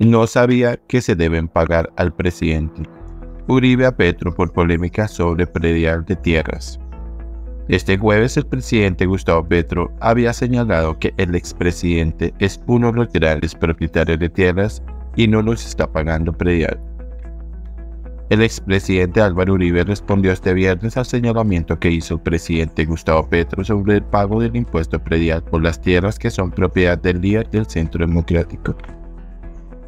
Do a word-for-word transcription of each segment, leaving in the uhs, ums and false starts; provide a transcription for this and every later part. no sabía que se deben pagar al presidente Uribe a Petro por polémica sobre predial de tierras. Este jueves el presidente Gustavo Petro había señalado que el expresidente es uno de los grandes propietarios de tierras y no nos está pagando predial. El expresidente Álvaro Uribe respondió este viernes al señalamiento que hizo el presidente Gustavo Petro sobre el pago del impuesto predial por las tierras que son propiedad del líder del Centro Democrático.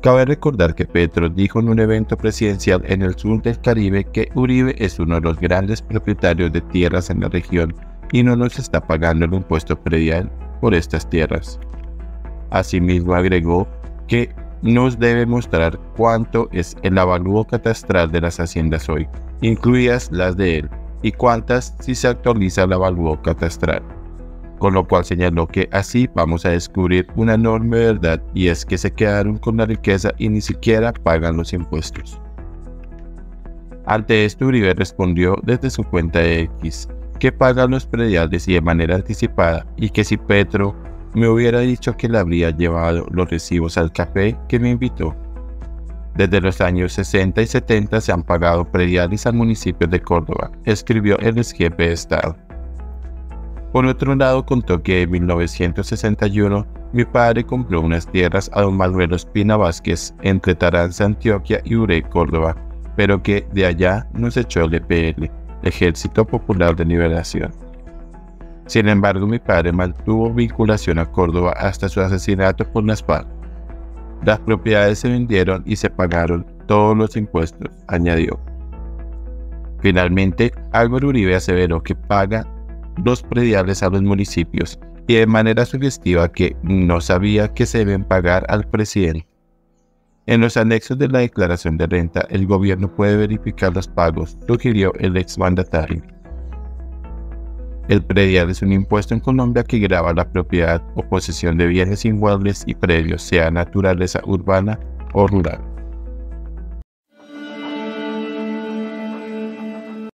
Cabe recordar que Petro dijo en un evento presidencial en el sur del Caribe que Uribe es uno de los grandes propietarios de tierras en la región y no nos está pagando el impuesto predial por estas tierras. Asimismo agregó que nos debe mostrar cuánto es el avalúo catastral de las haciendas hoy, incluidas las de él, y cuántas si se actualiza el avalúo catastral. Con lo cual señaló que así vamos a descubrir una enorme verdad, y es que se quedaron con la riqueza y ni siquiera pagan los impuestos. Ante esto Uribe respondió desde su cuenta de X que pagan los prediales y de manera anticipada, y que si Petro me hubiera dicho que le habría llevado los recibos al café que me invitó. Desde los años sesenta y setenta se han pagado prediales al municipio de Córdoba, escribió el ex jefe de Estado. Por otro lado, contó que en mil novecientos sesenta y uno mi padre compró unas tierras a don Manuel Espina Vázquez entre Tarán, Antioquia y Uré, Córdoba, pero que de allá nos echó el E P L, Ejército Popular de Liberación. Sin embargo, mi padre mantuvo vinculación a Córdoba hasta su asesinato por Nazpá. Las propiedades se vendieron y se pagaron todos los impuestos, añadió. Finalmente, Álvaro Uribe aseveró que paga los prediales a los municipios y de manera sugestiva que no sabía que se deben pagar al presidente. En los anexos de la declaración de renta, el gobierno puede verificar los pagos, sugirió el exmandatario. El predial es un impuesto en Colombia que grava la propiedad o posesión de bienes inmuebles y predios, sea naturaleza urbana o rural.